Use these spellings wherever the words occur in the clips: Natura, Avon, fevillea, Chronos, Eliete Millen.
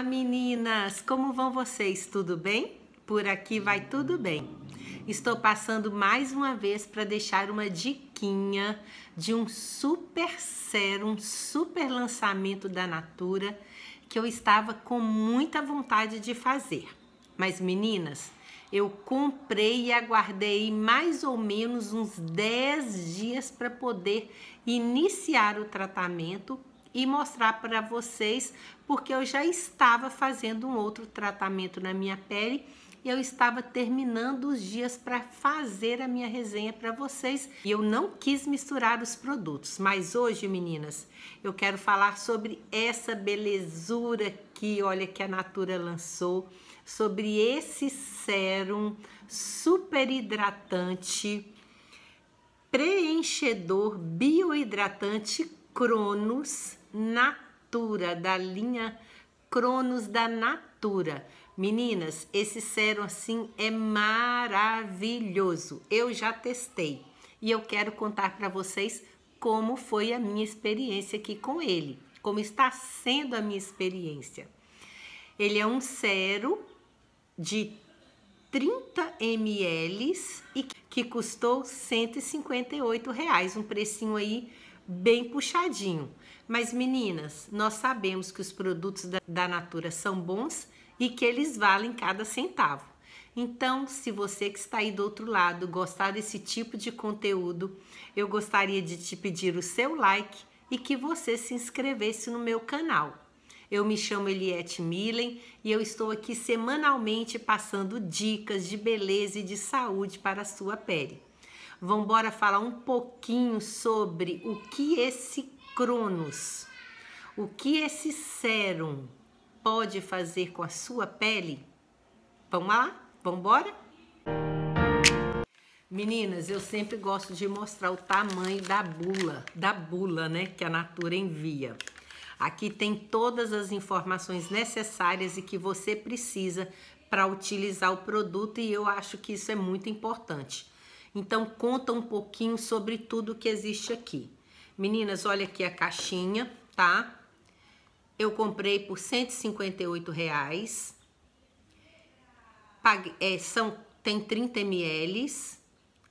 Olá meninas, como vão vocês? Tudo bem? Por aqui vai tudo bem. Estou passando mais uma vez para deixar uma diquinha de um super sérum, super lançamento da Natura que eu estava com muita vontade de fazer. Mas meninas, eu comprei e aguardei mais ou menos uns 10 dias para poder iniciar o tratamento e mostrar para vocês, porque eu já estava fazendo um outro tratamento na minha pele e eu estava terminando os dias para fazer a minha resenha para vocês e eu não quis misturar os produtos. Mas hoje, meninas, eu quero falar sobre essa belezura aqui, olha, que a Natura lançou, sobre esse sérum super hidratante, preenchedor biohidratante Chronos Natura, da linha Chronos da Natura. Meninas, esse sérum assim é maravilhoso. Eu já testei e eu quero contar para vocês como foi a minha experiência aqui com ele, como está sendo a minha experiência. Ele é um sérum de 30 ml e que custou R$ 158, um precinho aí bem puxadinho. Mas meninas, nós sabemos que os produtos da Natura são bons e que eles valem cada centavo. Então, se você que está aí do outro lado gostar desse tipo de conteúdo, eu gostaria de te pedir o seu like e que você se inscrevesse no meu canal. Eu me chamo Eliete Millen e eu estou aqui semanalmente passando dicas de beleza e de saúde para a sua pele. Vamos embora falar um pouquinho sobre o que esse Chronos, o que esse sérum pode fazer com a sua pele? Vamos lá? Vamos embora? Meninas, eu sempre gosto de mostrar o tamanho da bula, né, que a Natura envia. Aqui tem todas as informações necessárias e que você precisa para utilizar o produto e eu acho que isso é muito importante. Então, conta um pouquinho sobre tudo que existe aqui. Meninas, olha aqui a caixinha, tá? Eu comprei por R$ 158. Paguei, tem 30 ml.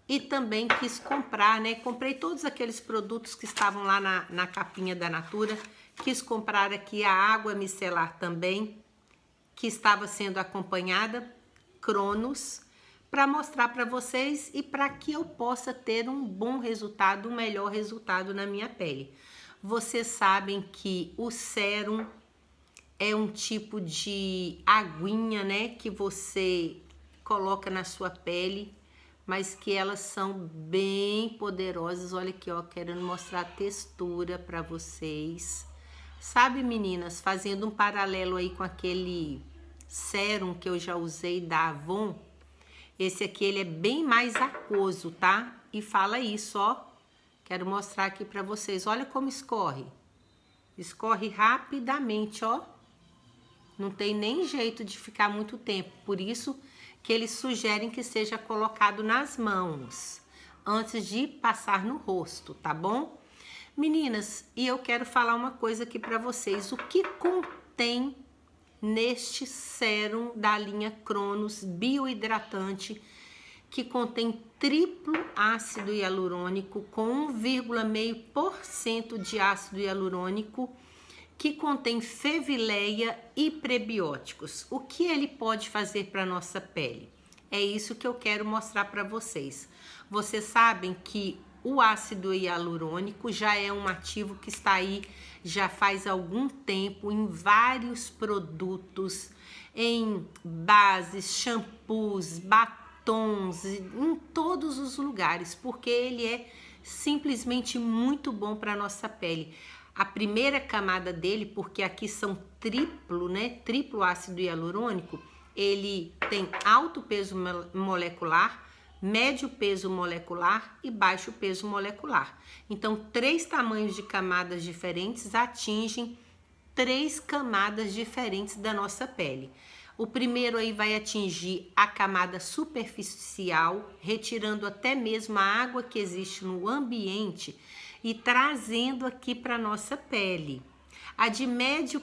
E também quis comprar, né? Comprei todos aqueles produtos que estavam lá na capinha da Natura. Quis comprar aqui a água micelar também, que estava sendo acompanhada, Chronos, para mostrar para vocês e para que eu possa ter um bom resultado, um melhor resultado na minha pele. Vocês sabem que o sérum é um tipo de aguinha, né, que você coloca na sua pele, mas que elas são bem poderosas. Olha aqui, ó, querendo mostrar a textura para vocês. Sabe, meninas, fazendo um paralelo aí com aquele sérum que eu já usei da Avon, esse aqui, ele é bem mais aquoso, tá? E fala isso, ó. Quero mostrar aqui pra vocês. Olha como escorre. Escorre rapidamente, ó. Não tem nem jeito de ficar muito tempo. Por isso que eles sugerem que seja colocado nas mãos, antes de passar no rosto, tá bom? Meninas, e eu quero falar uma coisa aqui pra vocês. O que contém neste sérum da linha Chronos biohidratante, que contém triplo ácido hialurônico com 1,5% de ácido hialurônico, que contém fevillea e prebióticos. O que ele pode fazer para nossa pele? É isso que eu quero mostrar para vocês. Vocês sabem que o ácido hialurônico já é um ativo que está aí já faz algum tempo em vários produtos, em bases, shampoos, batons, em todos os lugares, porque ele é simplesmente muito bom para nossa pele. A primeira camada dele, porque aqui são triplo, né? Triplo ácido hialurônico, ele tem alto peso molecular, médio peso molecular e baixo peso molecular. Então, 3 tamanhos de camadas diferentes atingem 3 camadas diferentes da nossa pele. O primeiro aí vai atingir a camada superficial, retirando até mesmo a água que existe no ambiente e trazendo aqui para nossa pele. A de médio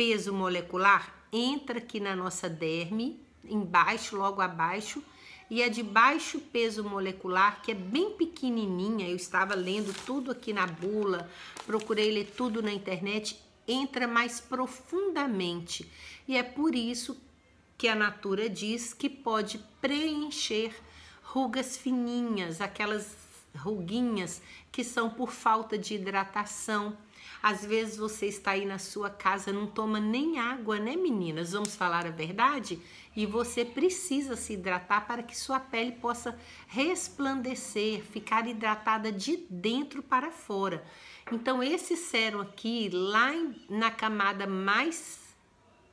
peso molecular entra aqui na nossa derme, embaixo, logo abaixo, e a de baixo peso molecular, que é bem pequenininha, eu estava lendo tudo aqui na bula, procurei ler tudo na internet, entra mais profundamente. E é por isso que a Natura diz que pode preencher rugas fininhas, aquelas ruguinhas que são por falta de hidratação. Às vezes você está aí na sua casa, não toma nem água, né, meninas? Vamos falar a verdade? E você precisa se hidratar para que sua pele possa resplandecer, ficar hidratada de dentro para fora. Então, esse sérum aqui, lá na camada mais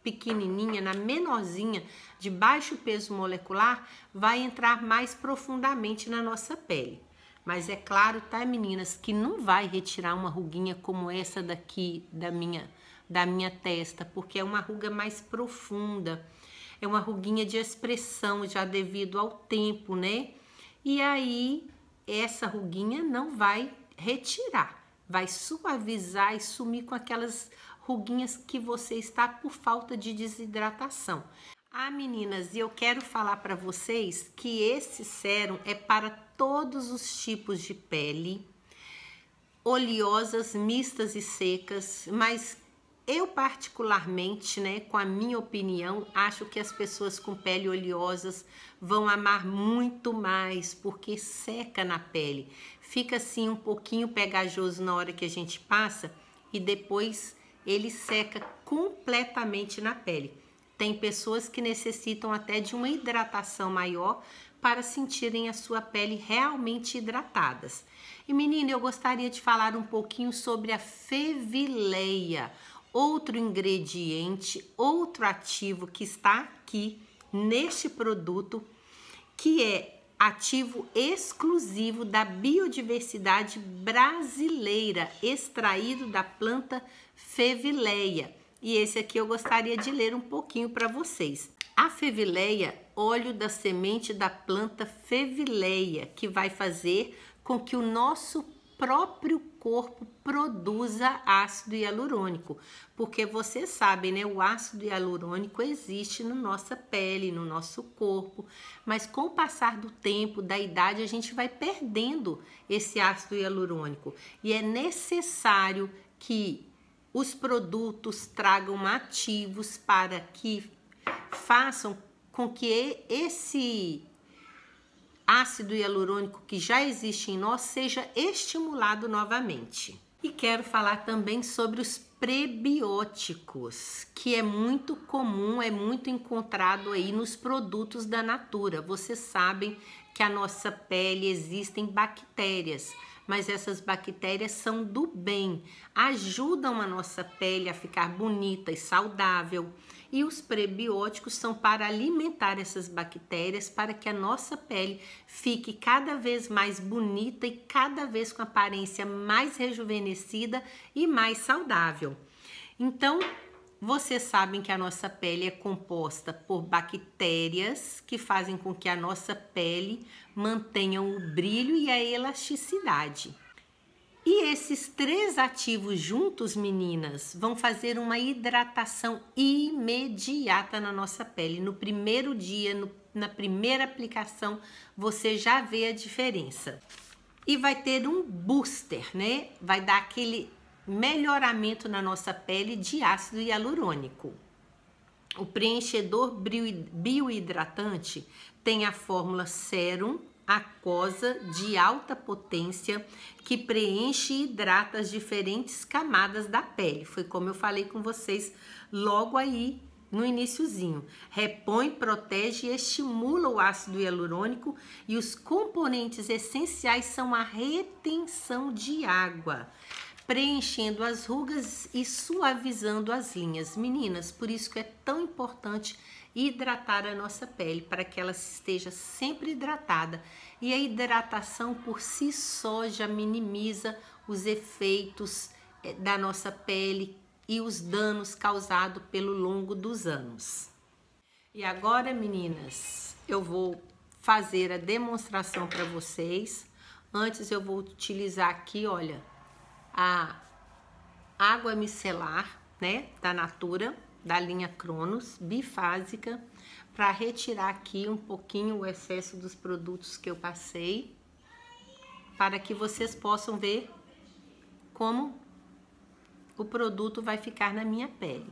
pequenininha, na menorzinha, de baixo peso molecular, vai entrar mais profundamente na nossa pele. Mas é claro, tá, meninas, que não vai retirar uma ruguinha como essa daqui da minha testa, porque é uma ruga mais profunda, é uma ruguinha de expressão já devido ao tempo, né? E aí, essa ruguinha não vai retirar, vai suavizar e sumir com aquelas ruguinhas que você está por falta de desidratação. Ah, meninas, e eu quero falar para vocês que esse sérum é para todos os tipos de pele, oleosas, mistas e secas, mas eu particularmente, né, com a minha opinião, acho que as pessoas com pele oleosas vão amar muito mais, porque seca na pele, fica assim um pouquinho pegajoso na hora que a gente passa e depois ele seca completamente na pele. Tem pessoas que necessitam até de uma hidratação maior para sentirem a sua pele realmente hidratadas. E menina, eu gostaria de falar um pouquinho sobre a fevillea, outro ingrediente, outro ativo que está aqui neste produto, que é ativo exclusivo da biodiversidade brasileira, extraído da planta fevillea. E esse aqui eu gostaria de ler um pouquinho para vocês. A fevillea, óleo da semente da planta fevillea, que vai fazer com que o nosso próprio corpo produza ácido hialurônico. Porque vocês sabem, né? O ácido hialurônico existe na nossa pele, no nosso corpo. Mas com o passar do tempo, da idade, a gente vai perdendo esse ácido hialurônico. E é necessário que os produtos tragam ativos para que façam com que esse ácido hialurônico que já existe em nós seja estimulado novamente. E quero falar também sobre os prebióticos, que é muito comum, é muito encontrado aí nos produtos da Natura. Vocês sabem que a nossa pele existem bactérias, mas essas bactérias são do bem, ajudam a nossa pele a ficar bonita e saudável. E os prebióticos são para alimentar essas bactérias, para que a nossa pele fique cada vez mais bonita e cada vez com aparência mais rejuvenescida e mais saudável. Então, vocês sabem que a nossa pele é composta por bactérias que fazem com que a nossa pele mantenha o brilho e a elasticidade. E esses três ativos juntos, meninas, vão fazer uma hidratação imediata na nossa pele. No primeiro dia, na primeira aplicação, você já vê a diferença. E vai ter um booster, né? Vai dar aquele melhoramento na nossa pele de ácido hialurônico. O preenchedor biohidratante tem a fórmula sérum aquosa de alta potência que preenche e hidrata as diferentes camadas da pele. Foi como eu falei com vocês logo aí no iniciozinho. Repõe, protege e estimula o ácido hialurônico e os componentes essenciais são a retenção de água, preenchendo as rugas e suavizando as linhas. Meninas, por isso que é tão importante hidratar a nossa pele, para que ela esteja sempre hidratada. E a hidratação por si só já minimiza os efeitos da nossa pele e os danos causados pelo longo dos anos. E agora, meninas, eu vou fazer a demonstração para vocês. Antes eu vou utilizar aqui, olha, a água micelar, né, da Natura, da linha Chronos, bifásica, para retirar aqui um pouquinho o excesso dos produtos que eu passei, para que vocês possam ver como o produto vai ficar na minha pele.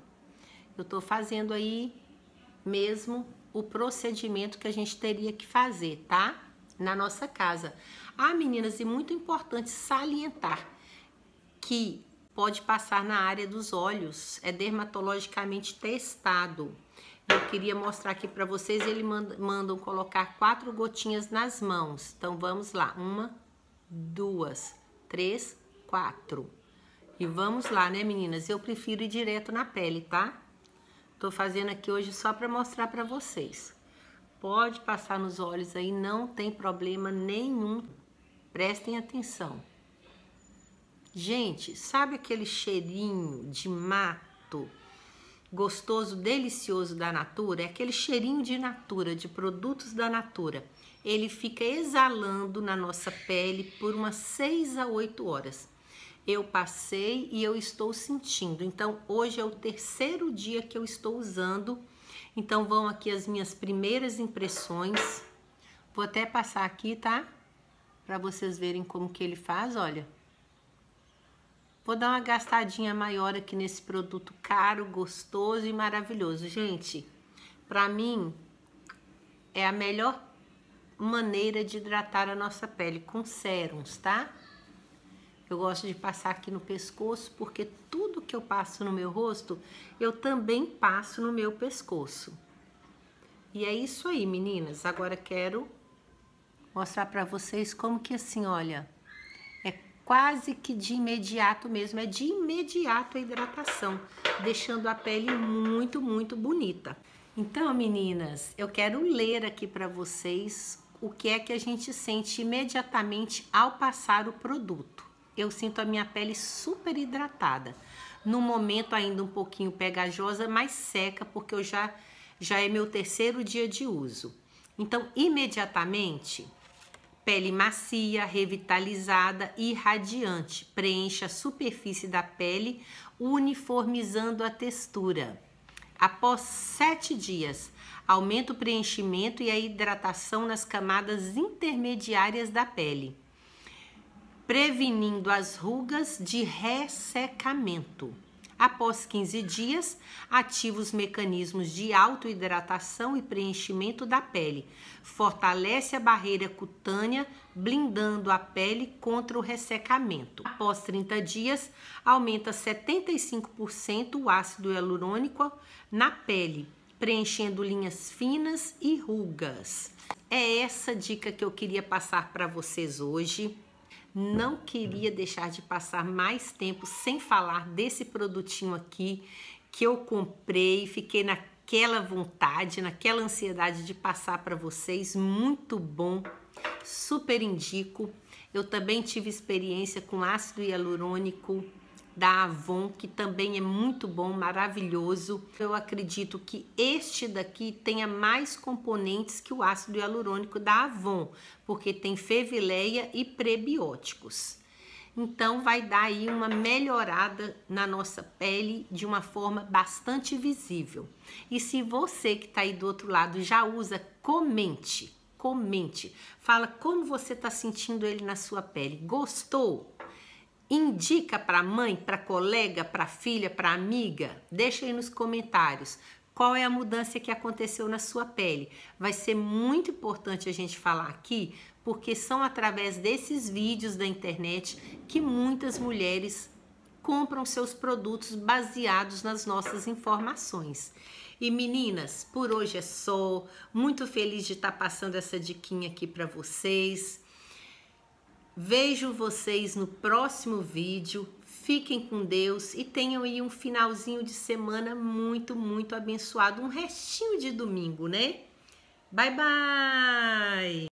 Eu tô fazendo aí mesmo o procedimento que a gente teria que fazer, tá? Na nossa casa. Ah, meninas, e muito importante salientar que pode passar na área dos olhos, é dermatologicamente testado. Eu queria mostrar aqui pra vocês, eles mandam colocar 4 gotinhas nas mãos. Então, vamos lá. 1, 2, 3, 4. E vamos lá, né, meninas? Eu prefiro ir direto na pele, tá? Tô fazendo aqui hoje só pra mostrar pra vocês. Pode passar nos olhos aí, não tem problema nenhum. Prestem atenção. Gente, sabe aquele cheirinho de mato gostoso, delicioso da Natura? É aquele cheirinho de Natura, de produtos da Natura. Ele fica exalando na nossa pele por umas 6 a 8 horas. Eu passei e eu estou sentindo. Então, hoje é o 3º dia que eu estou usando. Então, vão aqui as minhas primeiras impressões. Vou até passar aqui, tá? Pra vocês verem como que ele faz, olha. Vou dar uma gastadinha maior aqui nesse produto caro, gostoso e maravilhoso. Gente, pra mim, é a melhor maneira de hidratar a nossa pele, com sérums, tá? Eu gosto de passar aqui no pescoço, porque tudo que eu passo no meu rosto, eu também passo no meu pescoço. E é isso aí, meninas. Agora quero mostrar pra vocês como que assim, olha, é quase que de imediato mesmo, é de imediato a hidratação, deixando a pele muito, muito bonita. Então, meninas, eu quero ler aqui pra vocês o que é que a gente sente imediatamente ao passar o produto. Eu sinto a minha pele super hidratada. No momento ainda um pouquinho pegajosa, mas seca, porque eu já é meu 3º dia de uso. Então, imediatamente, pele macia, revitalizada e radiante. Preenche a superfície da pele, uniformizando a textura. Após 7 dias, aumenta o preenchimento e a hidratação nas camadas intermediárias da pele, prevenindo as rugas de ressecamento. Após 15 dias, ativa os mecanismos de auto-hidratação e preenchimento da pele. Fortalece a barreira cutânea, blindando a pele contra o ressecamento. Após 30 dias, aumenta 75% o ácido hialurônico na pele, preenchendo linhas finas e rugas. É essa dica que eu queria passar para vocês hoje. Não queria deixar de passar mais tempo sem falar desse produtinho aqui que eu comprei, fiquei naquela vontade, naquela ansiedade de passar para vocês. Muito bom, super indico. Eu também tive experiência com ácido hialurônico da Avon, que também é muito bom, maravilhoso. Eu acredito que este daqui tenha mais componentes que o ácido hialurônico da Avon, porque tem fevillea e prebióticos. Então, vai dar aí uma melhorada na nossa pele de uma forma bastante visível. E se você que tá aí do outro lado já usa, comente, comente. Fala como você tá sentindo ele na sua pele. Gostou? Indica para mãe, para colega, para filha, para amiga. Deixa aí nos comentários qual é a mudança que aconteceu na sua pele. Vai ser muito importante a gente falar aqui, porque são através desses vídeos da internet que muitas mulheres compram seus produtos baseados nas nossas informações. E meninas, por hoje é só. Muito feliz de estar passando essa diquinha aqui para vocês. Vejo vocês no próximo vídeo, fiquem com Deus e tenham aí um finalzinho de semana muito, muito abençoado, um restinho de domingo, né? Bye, bye!